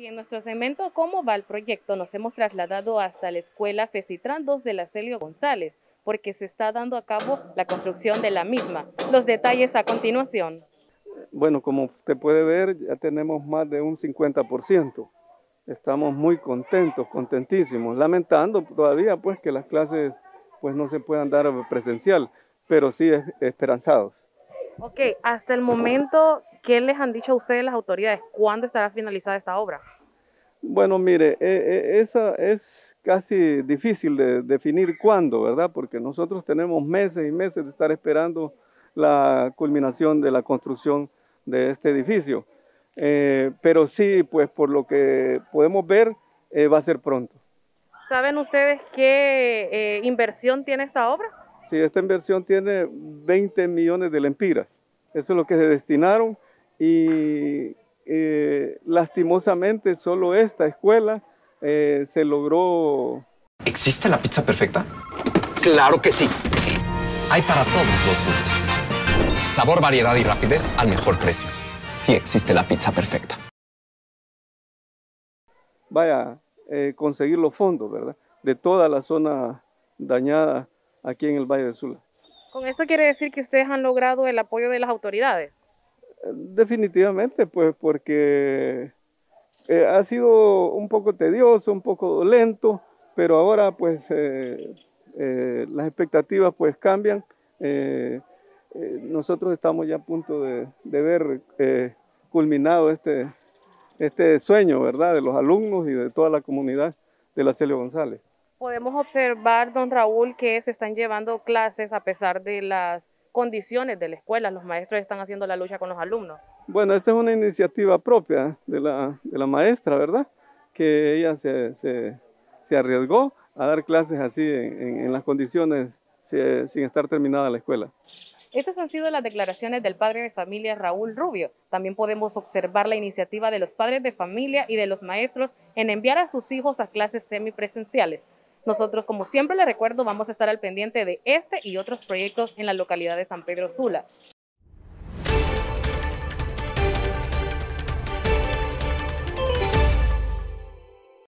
Y en nuestro segmento ¿Cómo va el proyecto? Nos hemos trasladado hasta la escuela Fesitranh 2 de la Celio González, porque se está dando a cabo la construcción de la misma. Los detalles a continuación. Bueno, como usted puede ver, ya tenemos más de un 50%. Estamos muy contentos, contentísimos, lamentando todavía pues que las clases pues no se puedan dar presencial, pero sí esperanzados. Ok, hasta el momento, ¿qué les han dicho a ustedes las autoridades? ¿Cuándo estará finalizada esta obra? Bueno, mire, esa es casi difícil de definir cuándo, ¿verdad? Porque nosotros tenemos meses y meses de estar esperando la culminación de la construcción de este edificio. Pero sí, pues por lo que podemos ver, va a ser pronto. ¿Saben ustedes qué inversión tiene esta obra? Sí, esta inversión tiene 20 millones de lempiras. Eso es lo que se destinaron y lastimosamente solo esta escuela se logró. ¿Existe la pizza perfecta? ¡Claro que sí! Hay para todos los gustos. Sabor, variedad y rapidez al mejor precio. Sí existe la pizza perfecta. Vaya, conseguir los fondos, ¿verdad? De toda la zona dañada aquí en el Valle de Sula. ¿Con esto quiere decir que ustedes han logrado el apoyo de las autoridades? Definitivamente, pues, porque ha sido un poco tedioso, un poco lento, pero ahora, pues, las expectativas, pues, cambian. Nosotros estamos ya a punto de ver culminado este sueño, ¿verdad?, de los alumnos y de toda la comunidad de la Celio González. Podemos observar, don Raúl, que se están llevando clases a pesar de las condiciones de la escuela. Los maestros están haciendo la lucha con los alumnos. Bueno, esta es una iniciativa propia de la maestra, ¿verdad? Que ella se arriesgó a dar clases así en las condiciones sin estar terminada la escuela. Estas han sido las declaraciones del padre de familia Raúl Rubio. También podemos observar la iniciativa de los padres de familia y de los maestros en enviar a sus hijos a clases semipresenciales. Nosotros, como siempre les recuerdo, vamos a estar al pendiente de este y otros proyectos en la localidad de San Pedro Sula.